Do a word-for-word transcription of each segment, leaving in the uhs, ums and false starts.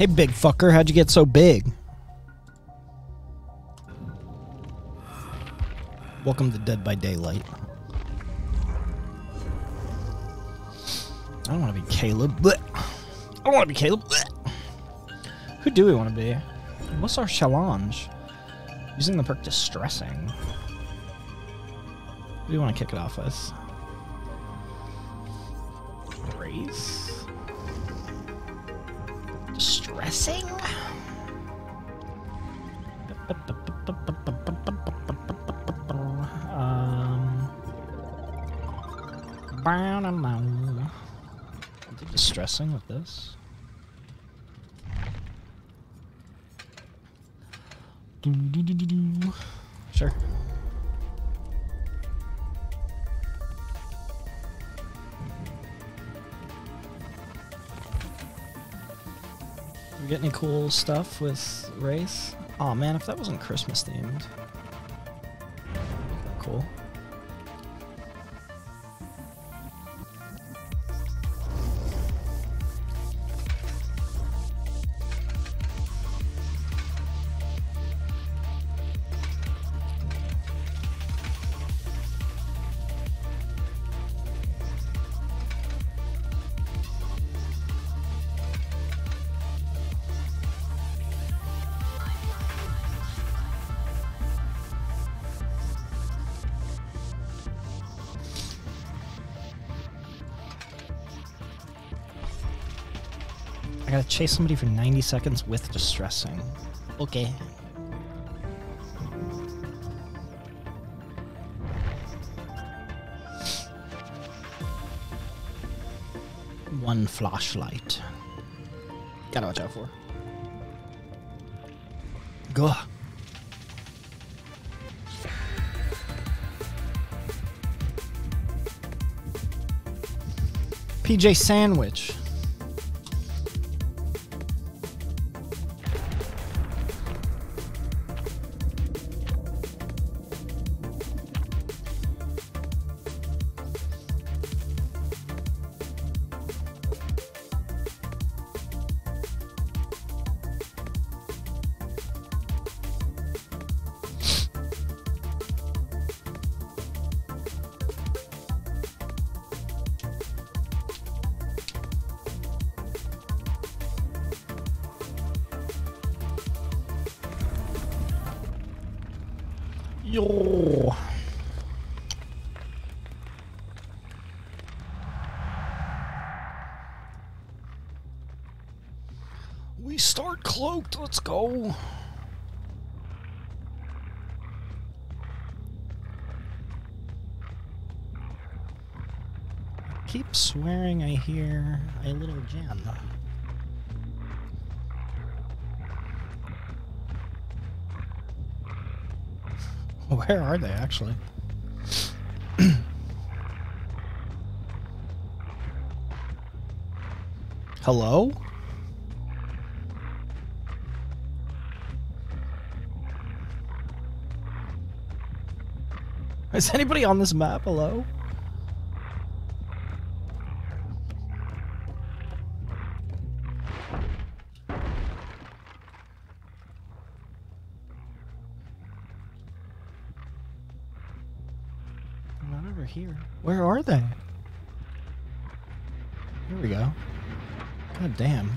Hey, big fucker, how'd you get so big? Welcome to Dead by Daylight. I don't want to be Caleb. Blech. I don't want to be Caleb. Blech. Who do we want to be? What's our challenge? Using the perk Distressing. What do you want to kick it off with? Wraith? Distressing? Um. Is it distressing with this? Do, do, do, do, do. Sure. We get any cool stuff with Wraith? Aw, oh, man, if that wasn't Christmas themed. Cool. I gotta chase somebody for ninety seconds with distressing. Okay. One flashlight. Gotta watch out for. Go. P J Sandwich. Yo. We start cloaked. Let's go. I keep swearing I hear a little gem. Where are they, actually? Hello? Is anybody on this map? Hello? Here. Where are they? Here we go. God damn.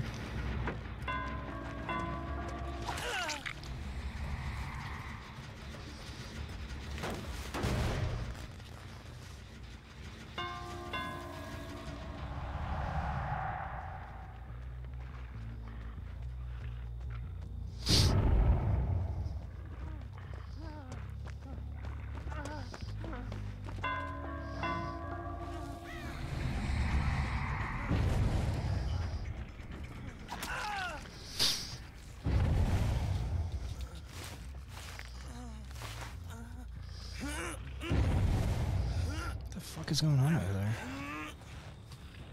What the fuck is going on over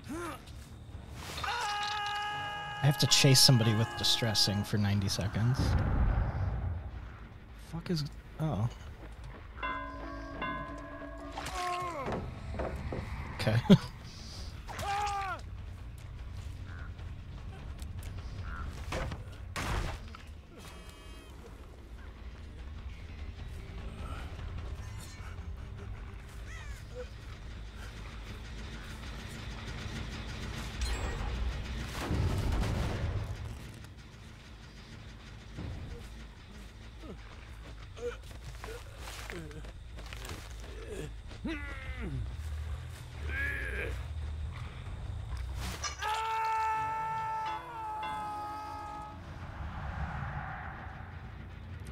there? I have to chase somebody with distressing for ninety seconds. Fuck is... oh. Okay.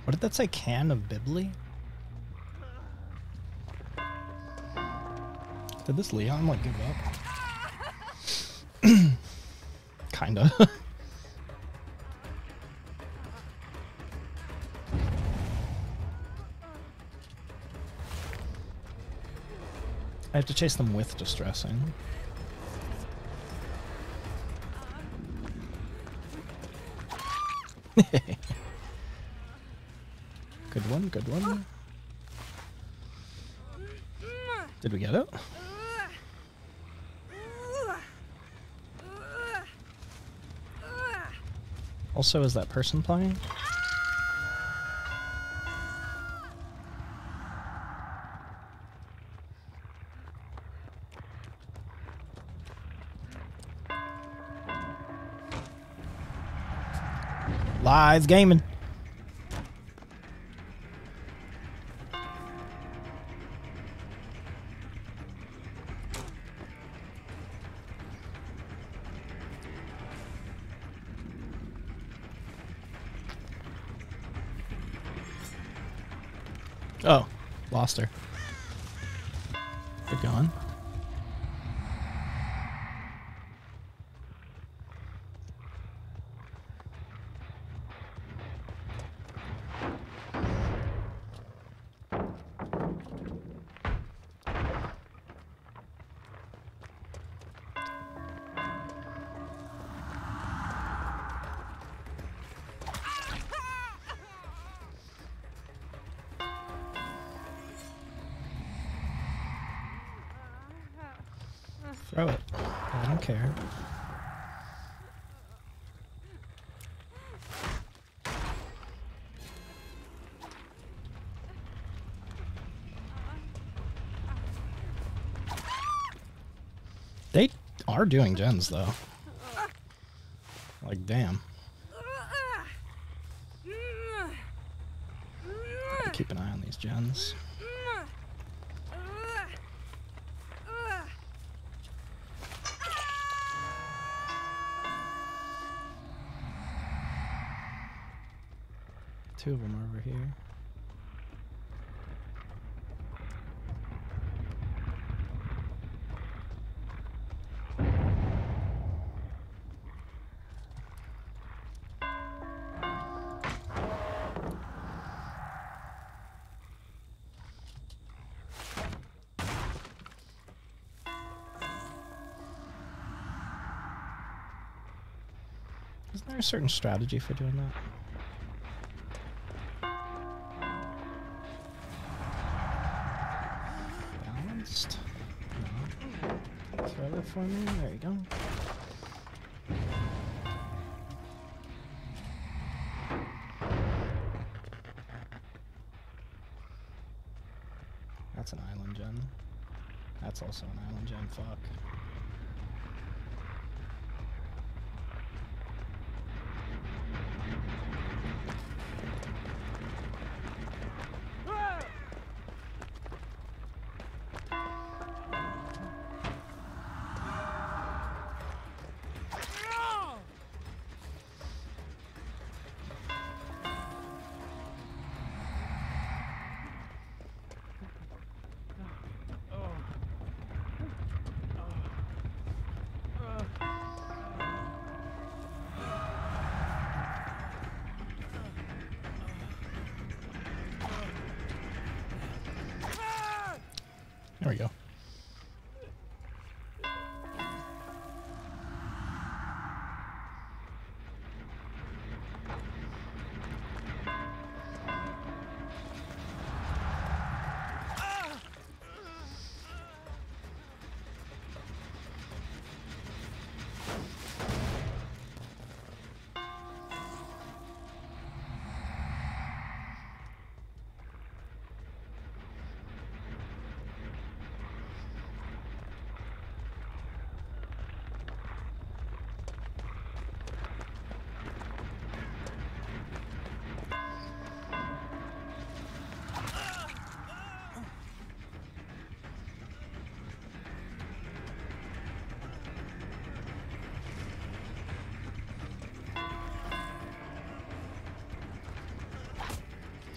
What did that say? Can of Bibli? Did this Leon like give up? Kinda. I have to chase them with distressing. Good one, good one. Did we get it? Also, is that person playing? Live gaming. Oh, lost her. They're gone. Throw it. I don't care. They are doing gens though. Like, damn. Gotta keep an eye on these gens. Two of them are over here. Isn't there a certain strategy for doing that? For me. There you go. That's an island gen. That's also an island gen. Fuck.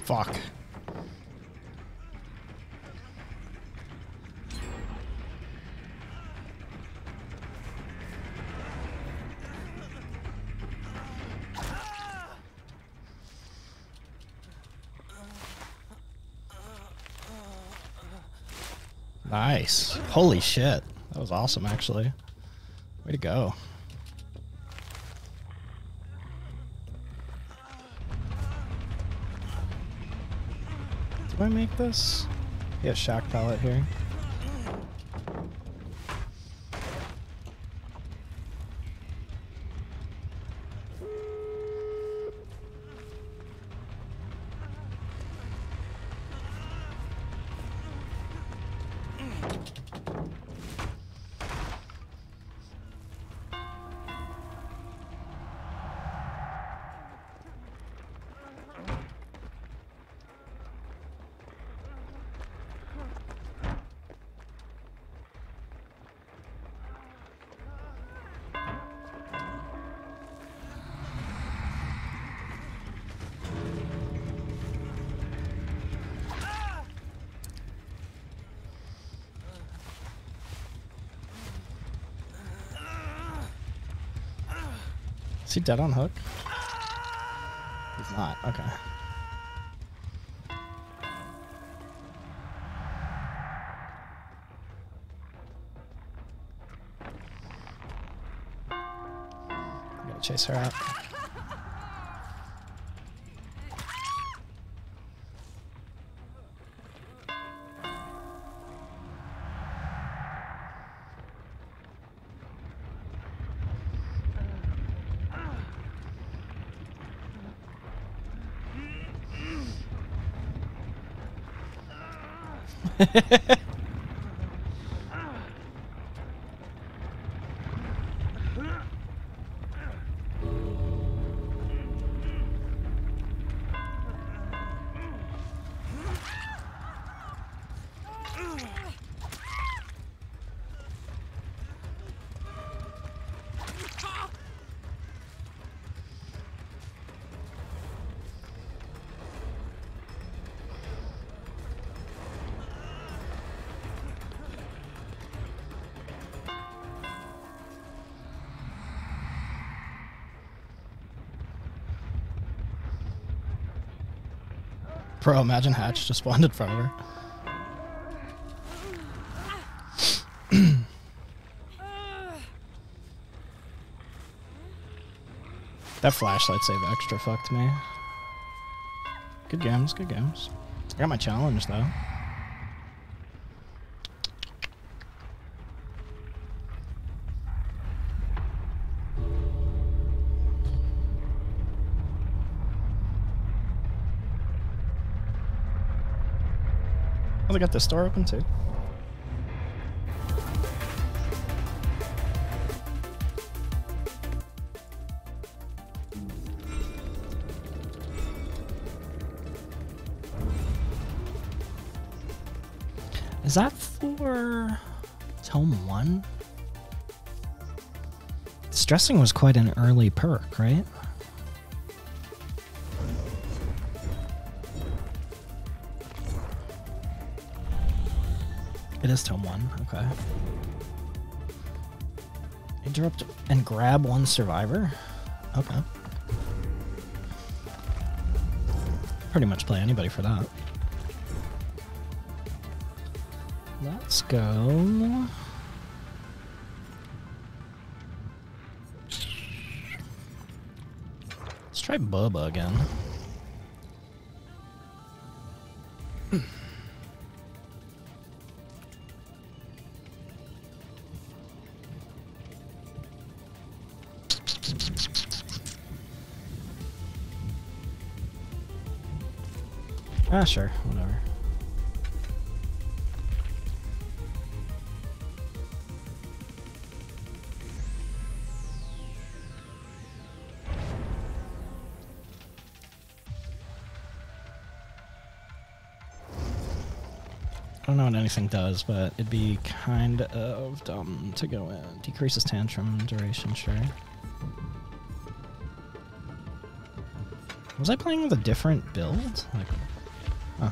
Fuck. Nice. Holy shit. That was awesome, actually. Way to go. Do I make this? Yeah, shock pallet here. Is he dead on hook? He's not. Okay. I gotta chase her out. Bro, imagine Hatch just spawned in front of her. That flashlight save extra fucked me. Good games, good games. I got my challenge though. They got the store open too. Is that for Tome One? Distressing was quite an early perk, right? It is Tome One, okay. Interrupt and grab one survivor? Okay. Pretty much play anybody for that. Let's go. Let's try Bubba again. Ah, sure, whatever. I don't know what anything does, but it'd be kind of dumb to go in. Decreases tantrum duration, sure. Was I playing with a different build? Like, Huh.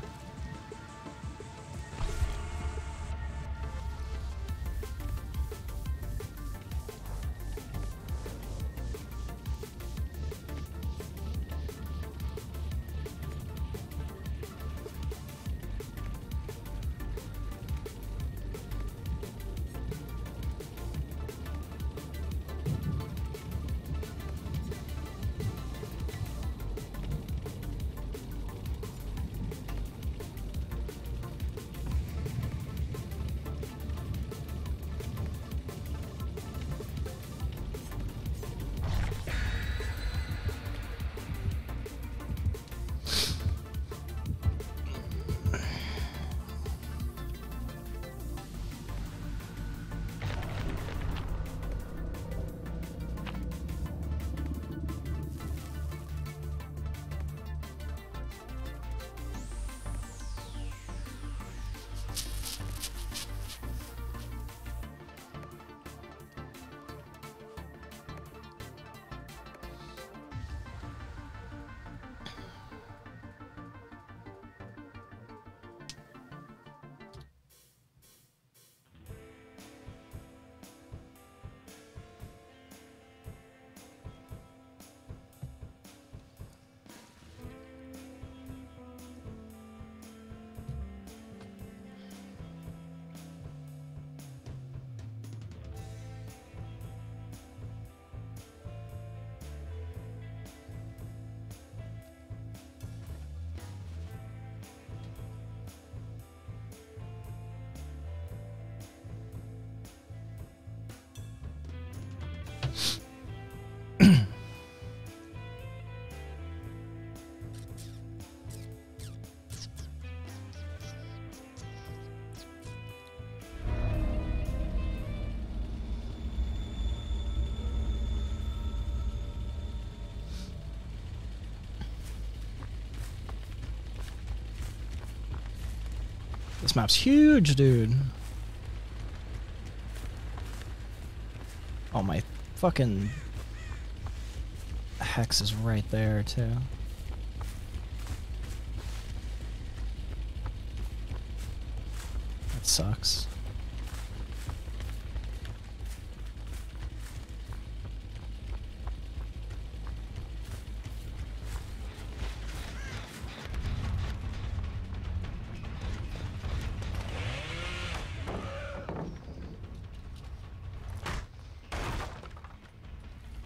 This map's huge, dude. Oh, my fucking hex is right there, too. That sucks.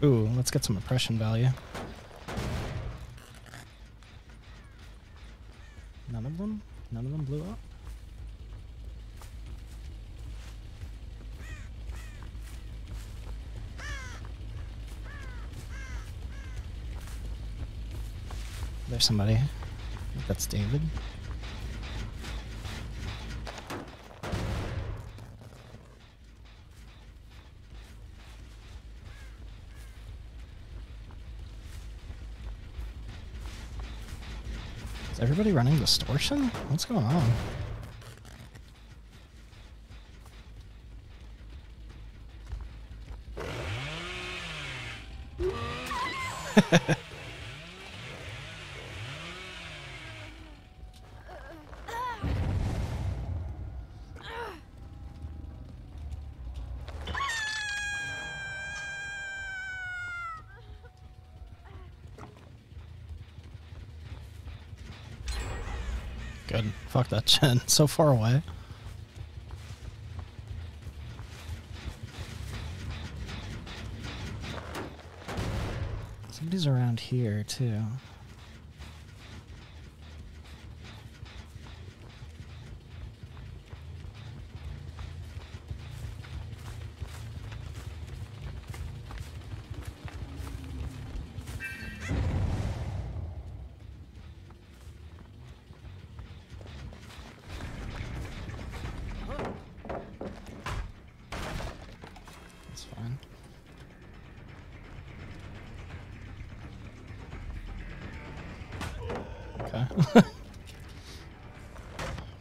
Ooh, let's get some impression value. None of them? None of them blew up? There's somebody. I think that's David. Everybody running distortion? What's going on? Fuck that chin, so far away. Somebody's around here too.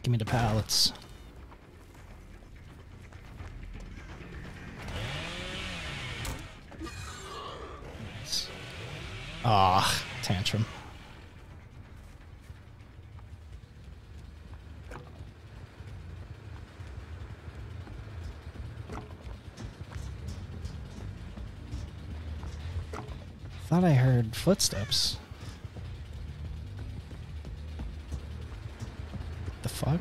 Give me the pallets. Ah, nice. Tantrum. Thought I heard footsteps. What the fuck?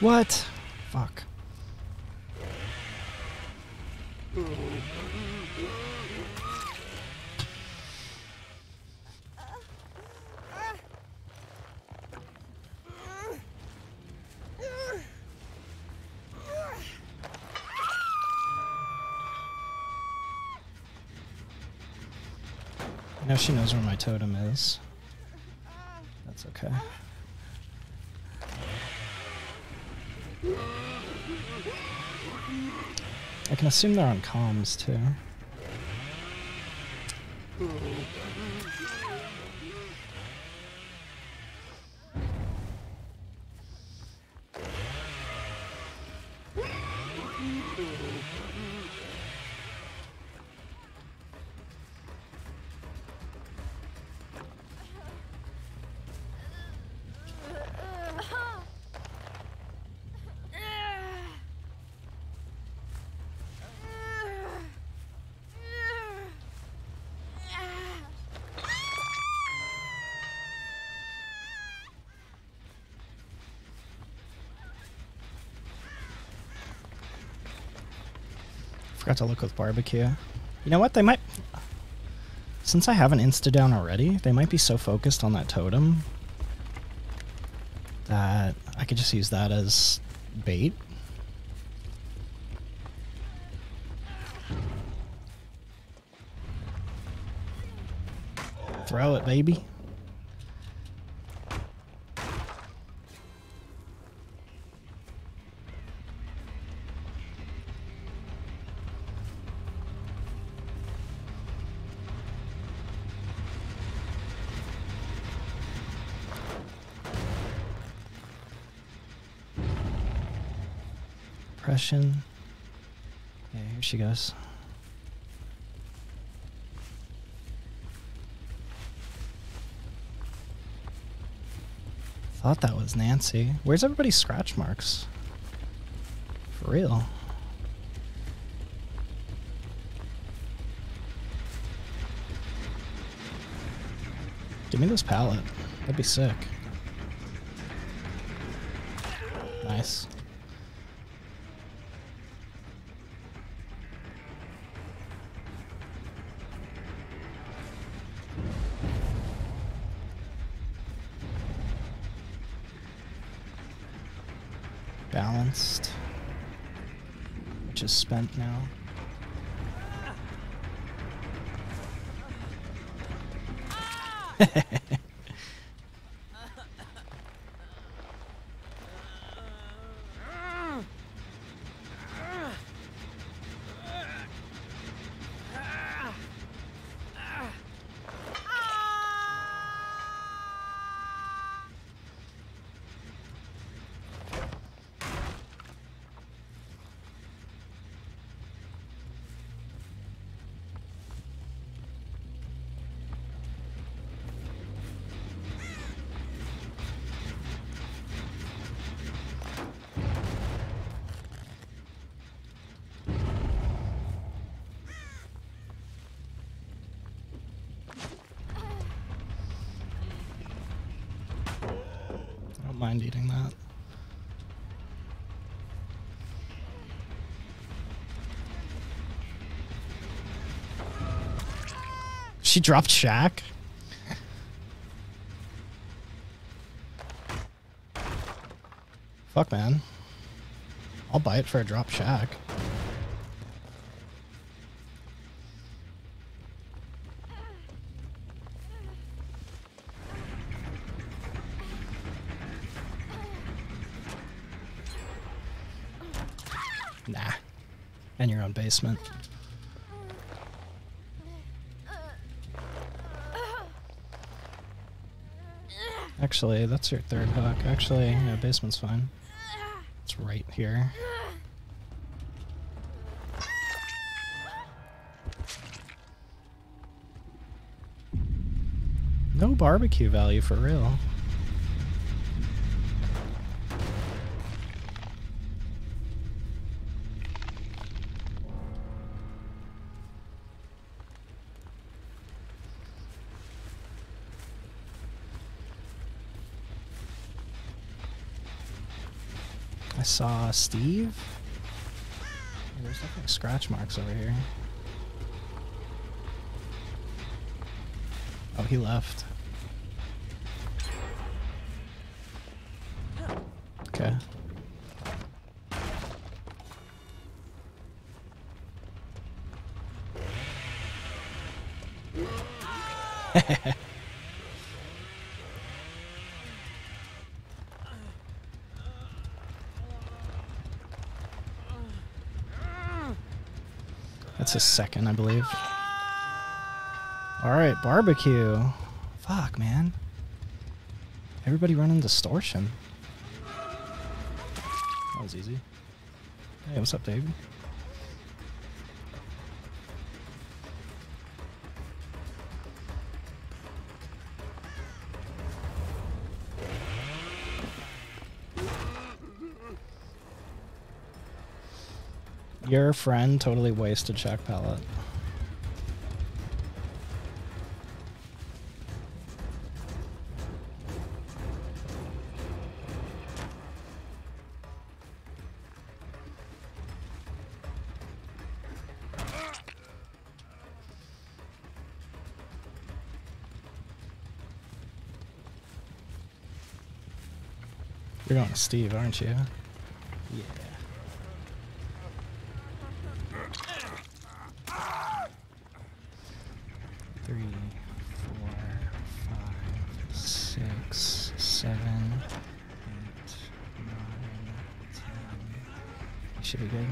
What? Fuck. Now she knows where my totem is. That's okay. I can assume they're on comms, too. Forgot to look with barbecue. You know what? They might... Since I have an insta-down already, they might be so focused on that totem that I could just use that as bait. Throw it, baby. Yeah, here she goes. Thought that was Nancy. Where's everybody's scratch marks? For real. Give me this pallet. That'd be sick. Nice. Balanced, which is spent now. Mind eating that. She dropped Shaq. Fuck, man. I'll buy it for a drop Shaq. Basement. Actually, that's your third hook. Actually, yeah, basement's fine. It's right here. No barbecue value for real. I saw Steve. There's like scratch marks over here. Oh, he left. Okay. That's a second, I believe. All right, barbecue. Fuck, man. Everybody running distortion. That was easy. Hey, what's up, David? Your friend totally wasted shock pallet. You're going to Steve, aren't you? Yeah. Three, four, five, six, seven, eight, nine, ten. Should be good.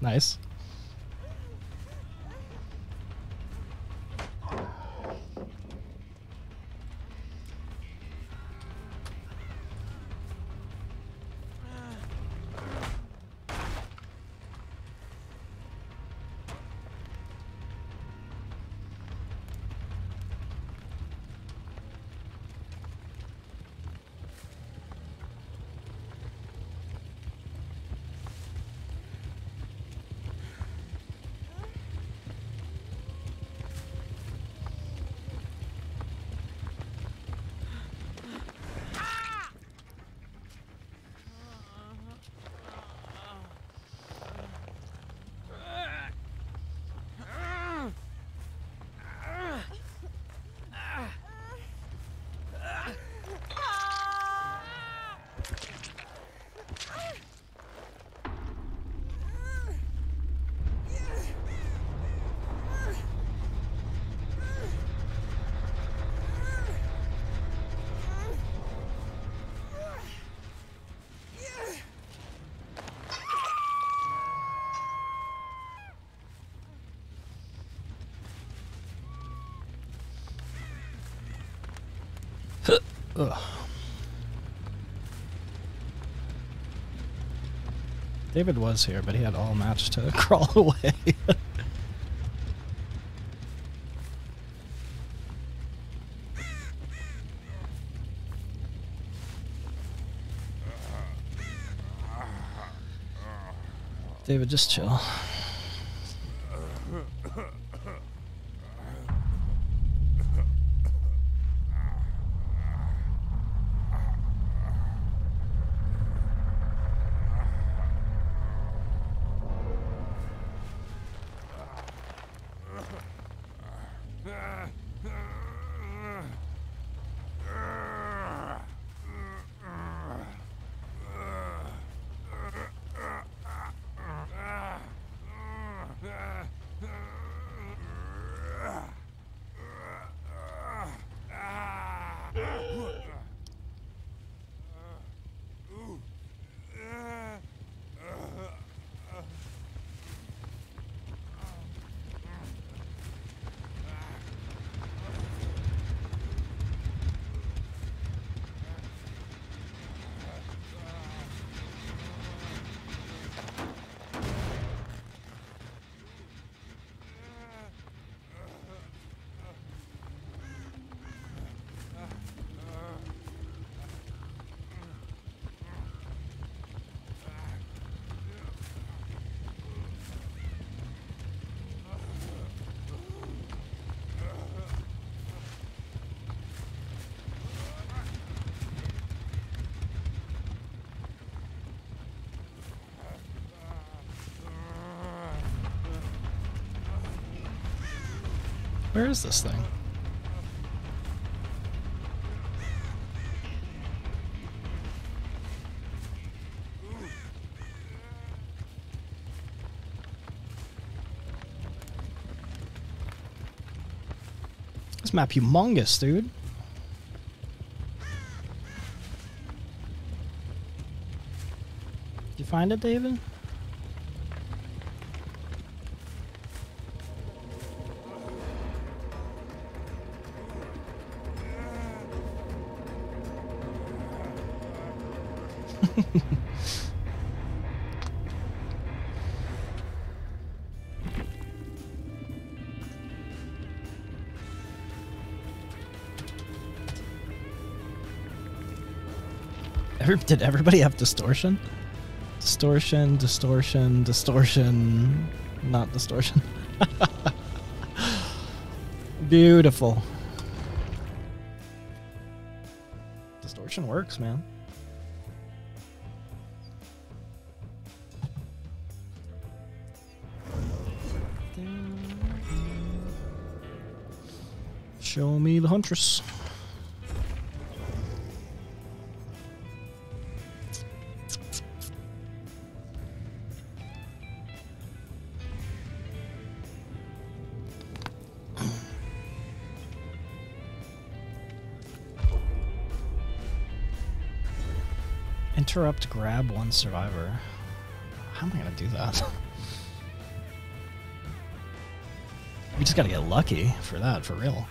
Nice. Ugh. David was here, but he had all match to crawl away. David, just chill. Where is this thing? This map humongous, dude. Did you find it, David? Ever, did everybody have distortion? Distortion, distortion, distortion, not distortion. Beautiful. Distortion works, man. Show me the Huntress. Interrupt, grab one survivor. How am I gonna do that? We just gotta get lucky for that, for real.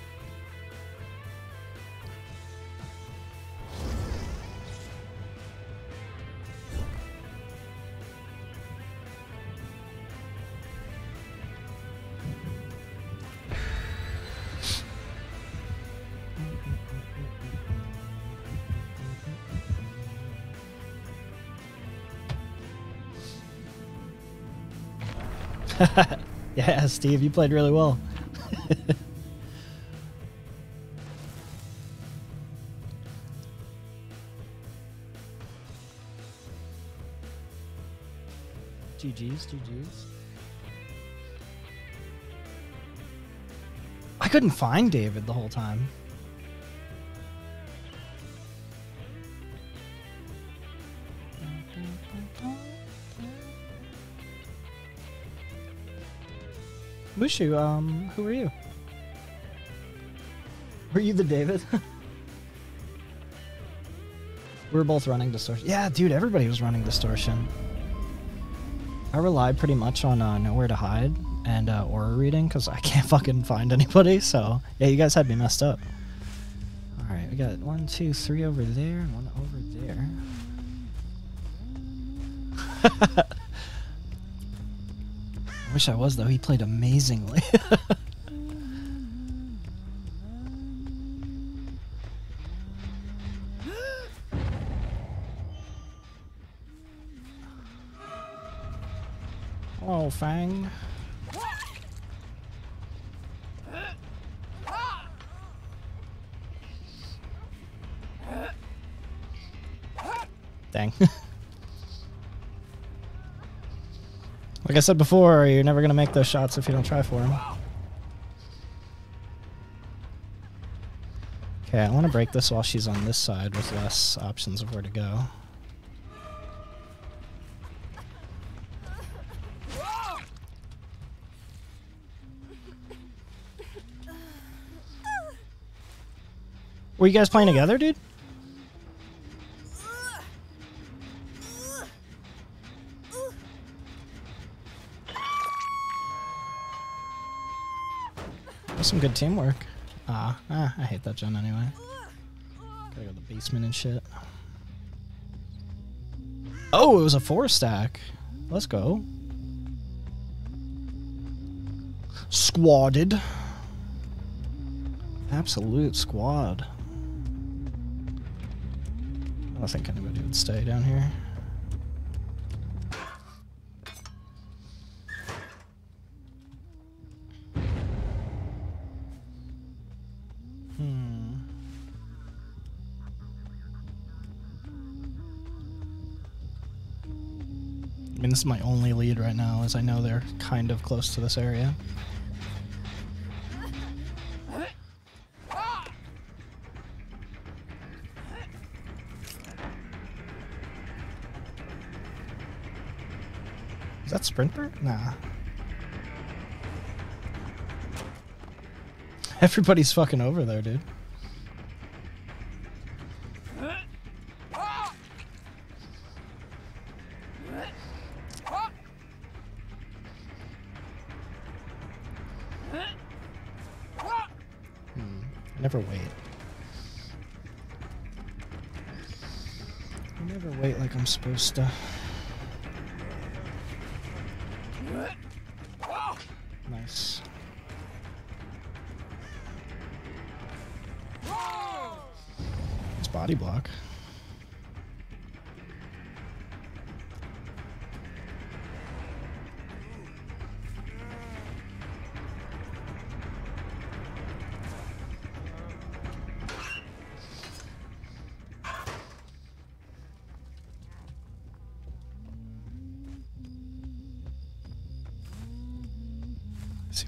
Yeah, Steve, you played really well. G Gs, G Gs. I couldn't find David the whole time. Mushu, um, who are you? Were you the David? We were both running distortion. Yeah, dude, everybody was running distortion. I rely pretty much on uh, Nowhere to Hide and uh, aura reading because I can't fucking find anybody. So yeah, you guys had me messed up. All right, we got one, two, three over there, and one over there. I wish I was, though. He played amazingly. Oh, Fang. Dang. Like I said before, you're never going to make those shots if you don't try for them. Okay, I want to break this while she's on this side with less options of where to go. Were you guys playing together, dude? Some good teamwork. Ah, ah, I hate that gen anyway. Gotta go to the basement and shit. Oh, it was a four stack. Let's go. Squadded. Absolute squad. I don't think anybody would stay down here. I mean, this is my only lead right now, as I know they're kind of close to this area. that Sprinter? Nah. Everybody's fucking over there, dude. Never wait. I never wait like I'm supposed to. Nice. It's body block.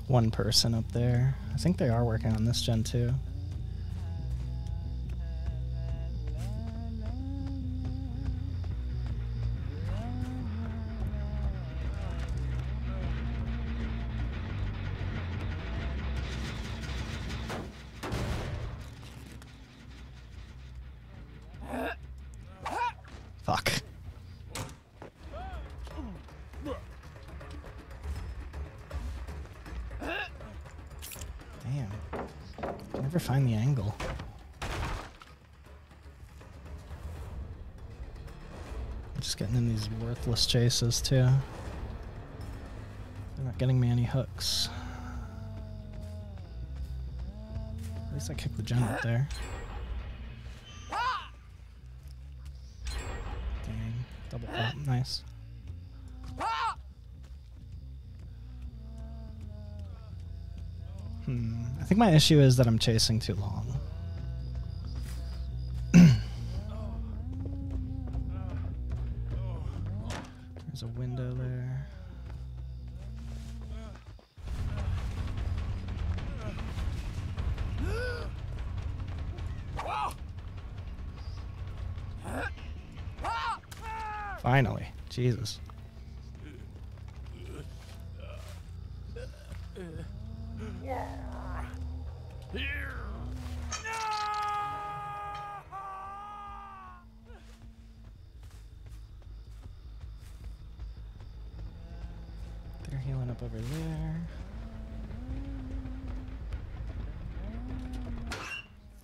One person up there. I think they are working on this gen too. Find the angle. I'm just getting in these worthless chases too. They're not getting me any hooks. At least I kicked the gen up there. Dang, double pop, nice. Hmm. I think my issue is that I'm chasing too long. There's a window there. Finally, Jesus.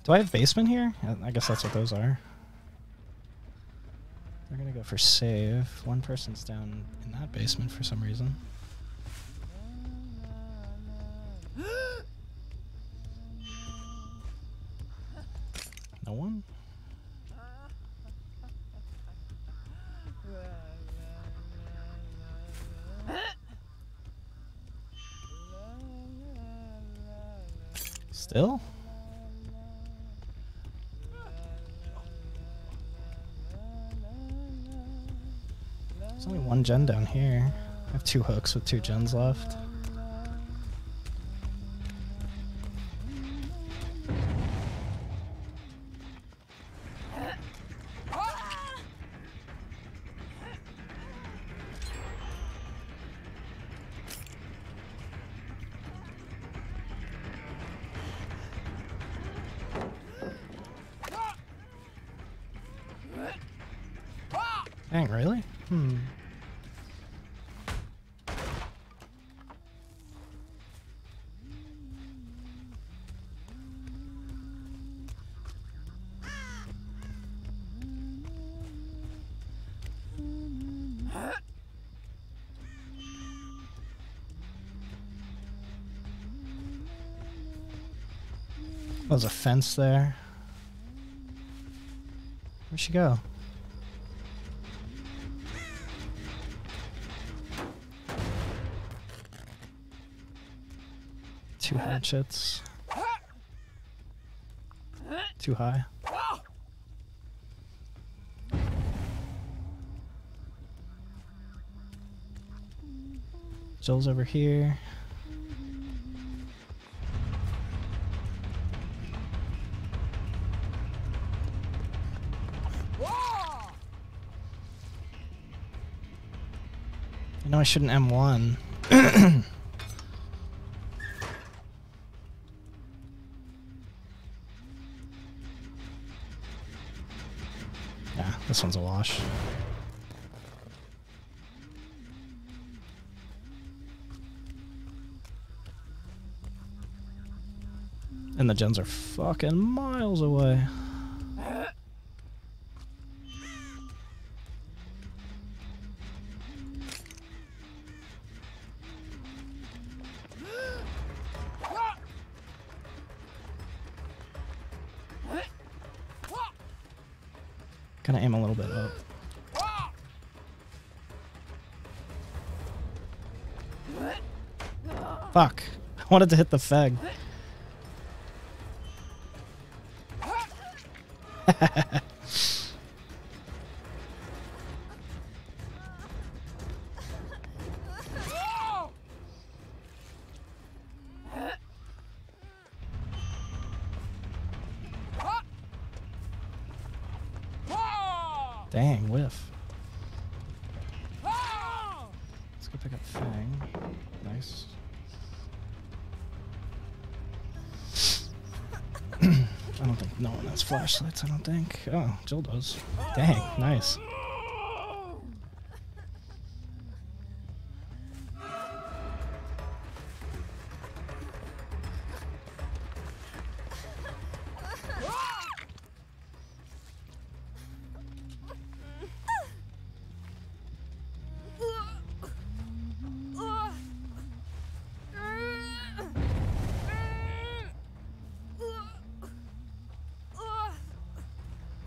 Do I have basement here? I guess that's what those are. They're gonna go for save. One person's down in that basement for some reason. No one? Still? There's only one gen down here. I have two hooks with two gens left. Dang, really? Hmm. Well, there's a fence there. Where'd she go? Two hatchets. Too high. Joel's over here. I No, I shouldn't M one. Yeah, this one's a wash. And the gens are fucking miles away. Gonna aim a little bit up. Fuck. I wanted to hit the Fang. Dang, whiff. Let's go pick up Fang. Nice. I don't think no one has flashlights, I don't think. Oh, Jill does. Dang, nice.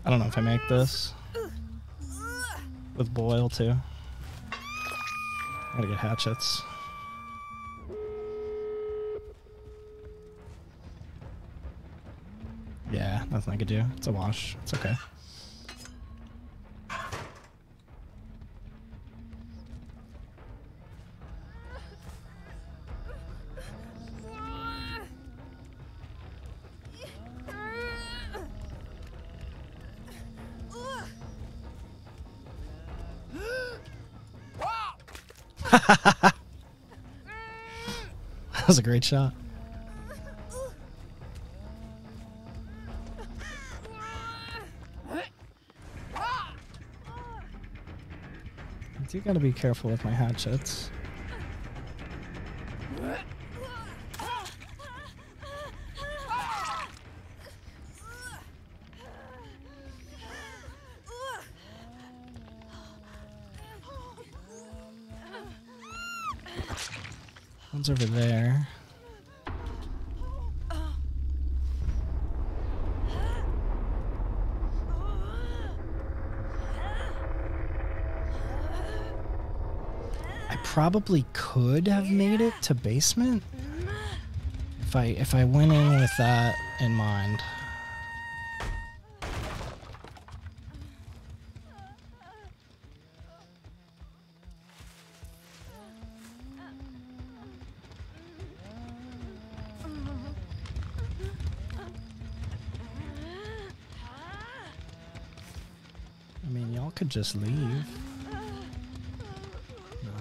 I don't know if I make this with boil too. I gotta get hatchets. Yeah, nothing I could do. It's a wash. It's okay. That was a great shot. I do gotta be careful with my hatchets. One's over there. I probably could have made it to basement if I if I went in with that in mind. Could just leave. No,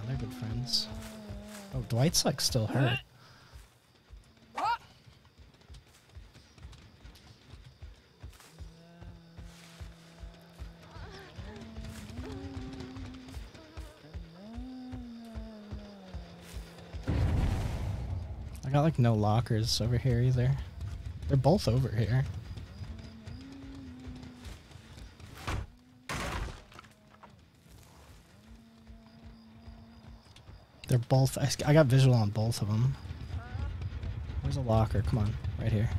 they're good friends. Oh, Dwight's like still hurt. I got like no lockers over here either. They're both over here. They're both. I, I got visual on both of them. Where's a locker? Come on, right here.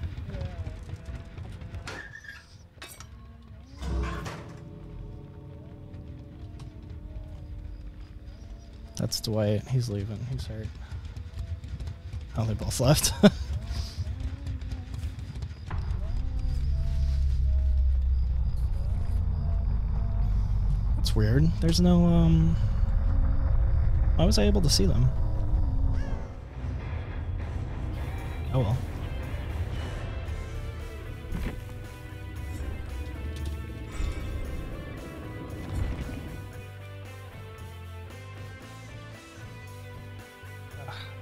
That's Dwight. He's leaving. He's hurt. Oh, they both left. That's weird. There's no um. Why was I able to see them? Oh well.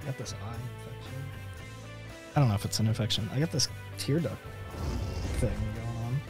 I got this eye infection. I don't know if it's an infection. I got this tear duct thing going on.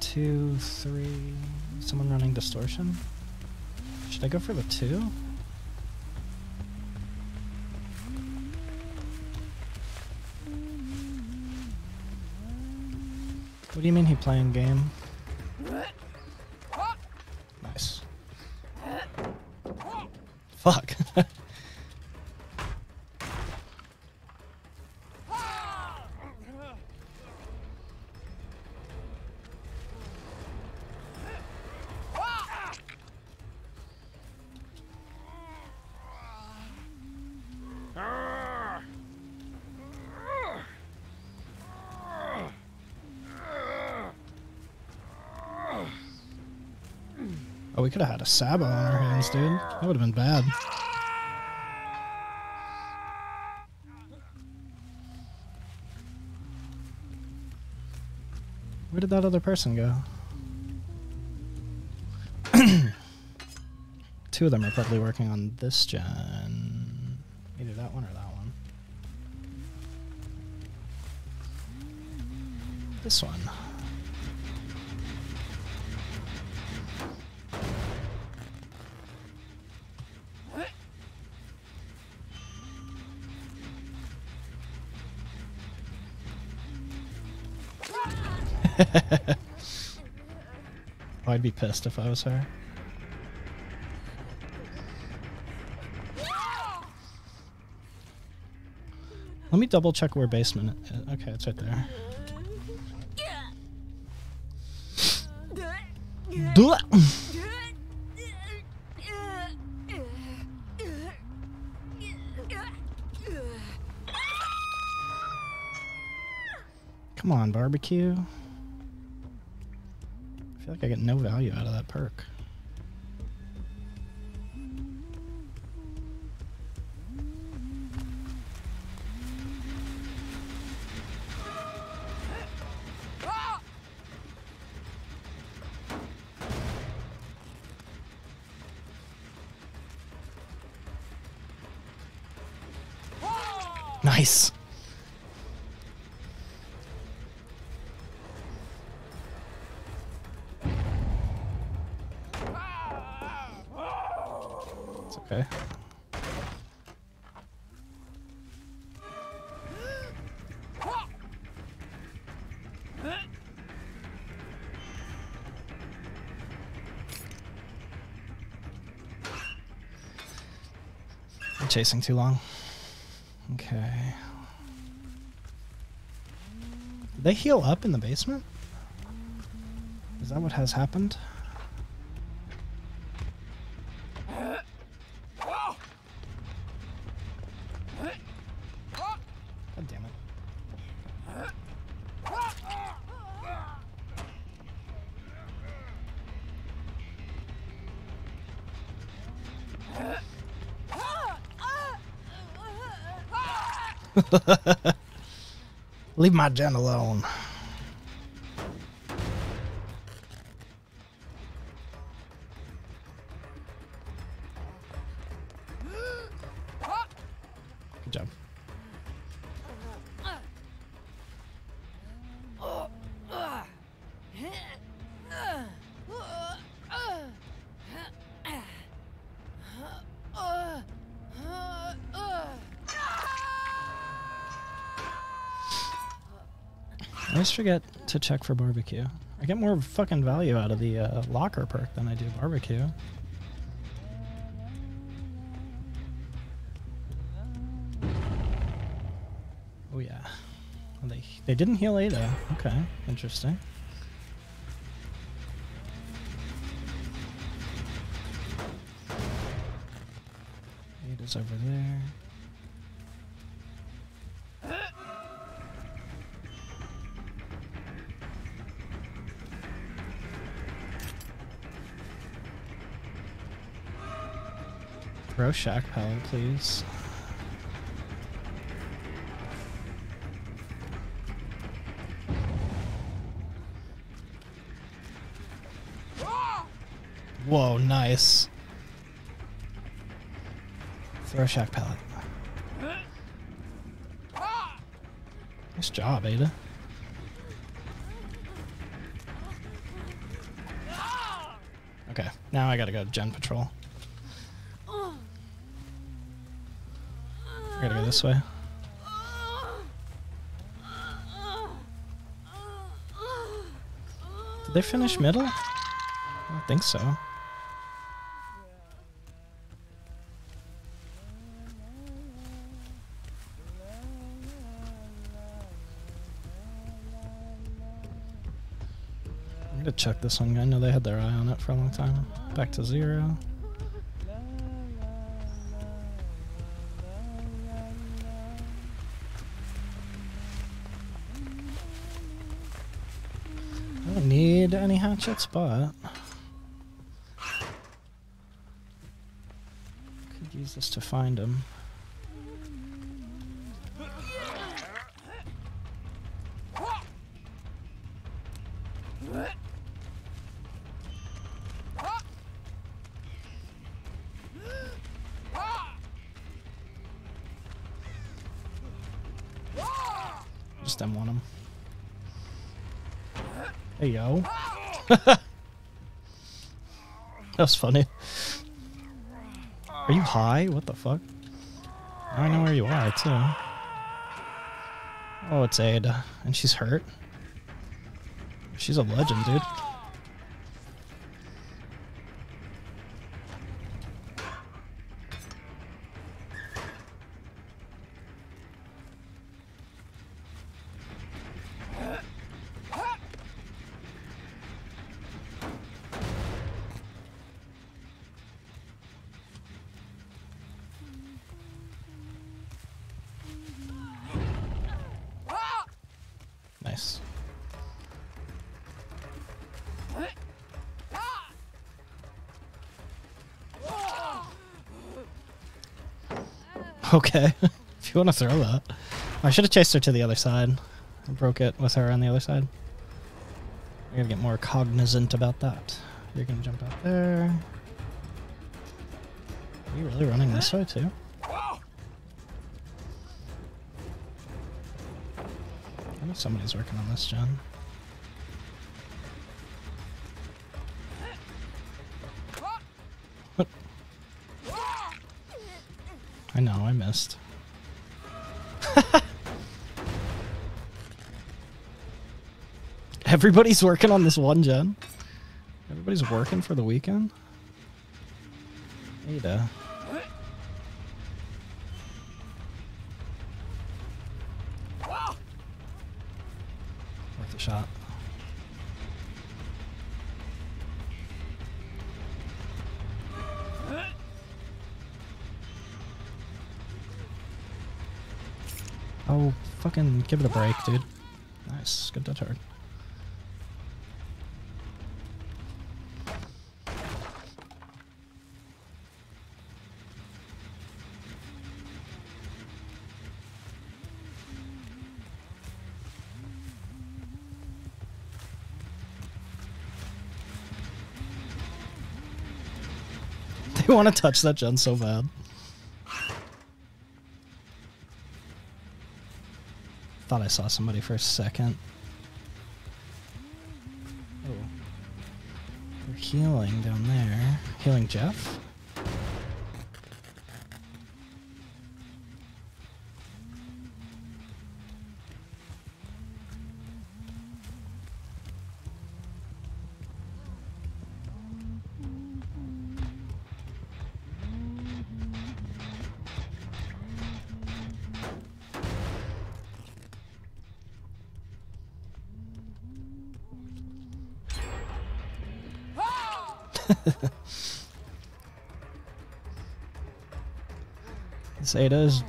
Two, three. Someone running distortion? Should I go for the two? What do you mean he playing game? Nice. Fuck. We could have had a Sabo on our hands, dude. That would have been bad. Where did that other person go? Two of them are probably working on this gen. Either that one or that one. This one. Oh, I'd be pissed if I was her. Let me double check where basement is. Okay, it's right there. Come on, barbecue. I feel like I get no value out of that perk. Nice. Okay. I'm chasing too long. Okay. Did they heal up in the basement? Is that what has happened? Leave my gen alone. Good job. I always forget to check for barbecue. I get more fucking value out of the uh, locker perk than I do barbecue. Oh yeah. Well, they, they didn't heal Ada. Okay, interesting. Ada's over there. Throw shack pallet, please. Whoa, nice. Throw shack pallet. Nice job, Ada. Okay, now I gotta go to Gen Patrol. I gotta go this way. Did they finish middle? I don't think so. I'm gonna check this one. I know they had their eye on it for a long time. Back to zero. Need any hatchets, but could use this to find them. Just them want them. Hey yo. That was funny. Are you high? What the fuck? I don't know where you are too. Oh, it's Ada. And she's hurt. She's a legend, dude. Okay, if you want to throw that. I should have chased her to the other side. I broke it with her on the other side. I gotta get more cognizant about that. You're gonna jump out there. Are you really running this way too? I know somebody's working on this, John. I know, I missed. Everybody's working on this one gen. Everybody's working for the weekend. Ada. Worth a shot. Oh, fucking give it a break, dude. Nice. Good touch hard. They want to touch that gen so bad. Thought I saw somebody for a second. Oh. We're healing down there. Healing Jeff? This Ada is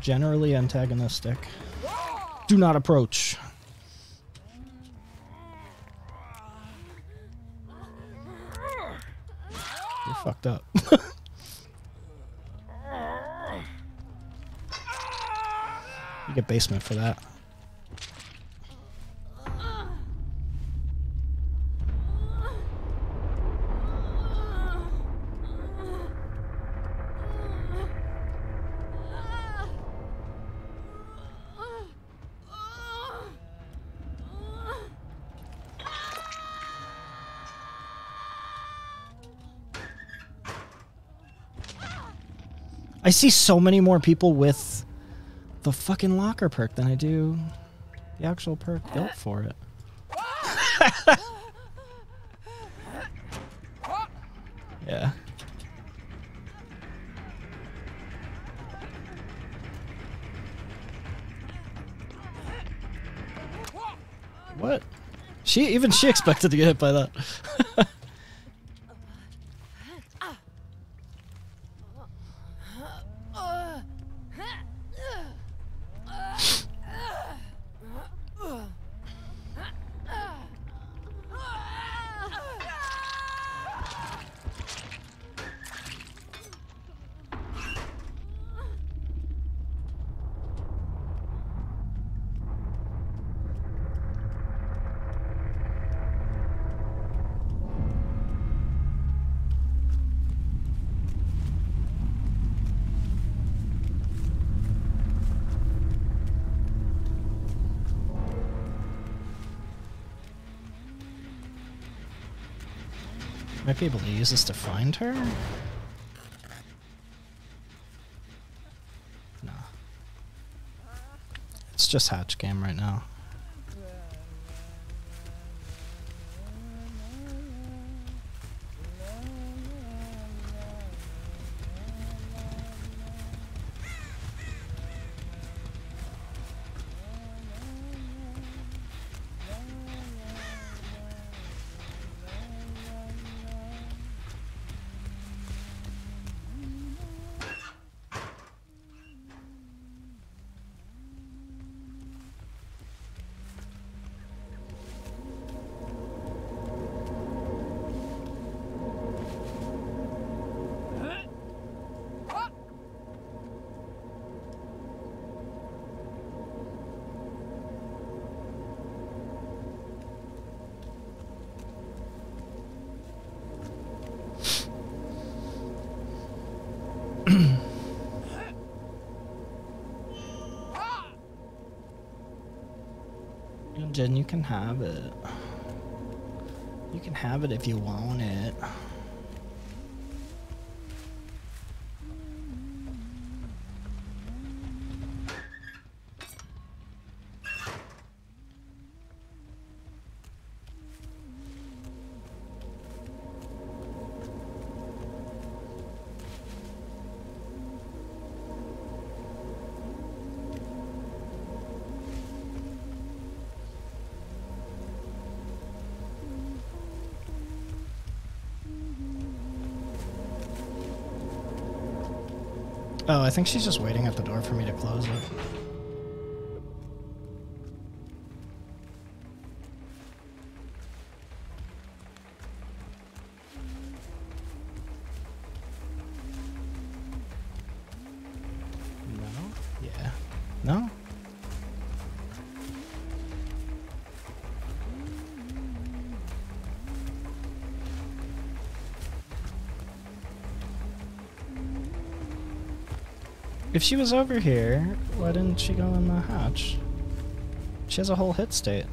generally antagonistic. Do not approach. You're fucked up. You get basement for that. I see so many more people with the fucking locker perk than I do the actual perk built for it. Yeah. What? She even she expected to get hit by that. Might be able to use this to find her? Nah. It's just hatch game right now. Jen, you can have it. You can have it if you want it. Oh, I think she's just waiting at the door for me to close it. If she was over here, why didn't she go in the hatch? She has a whole hit state.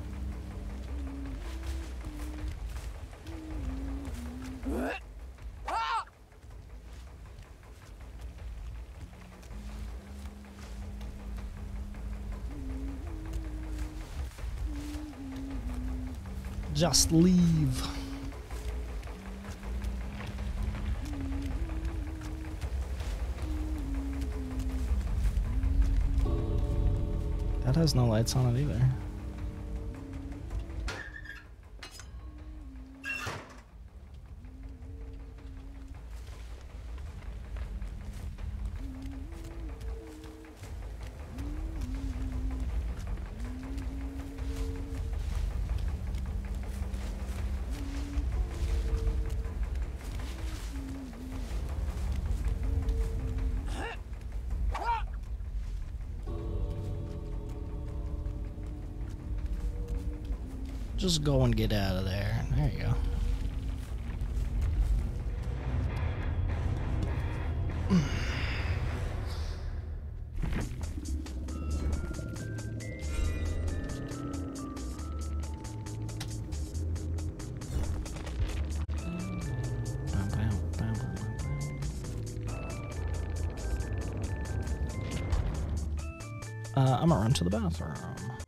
Just leave. That has no lights on it either. Just go and get out of there. There you go. Uh, I'm gonna run to the bathroom.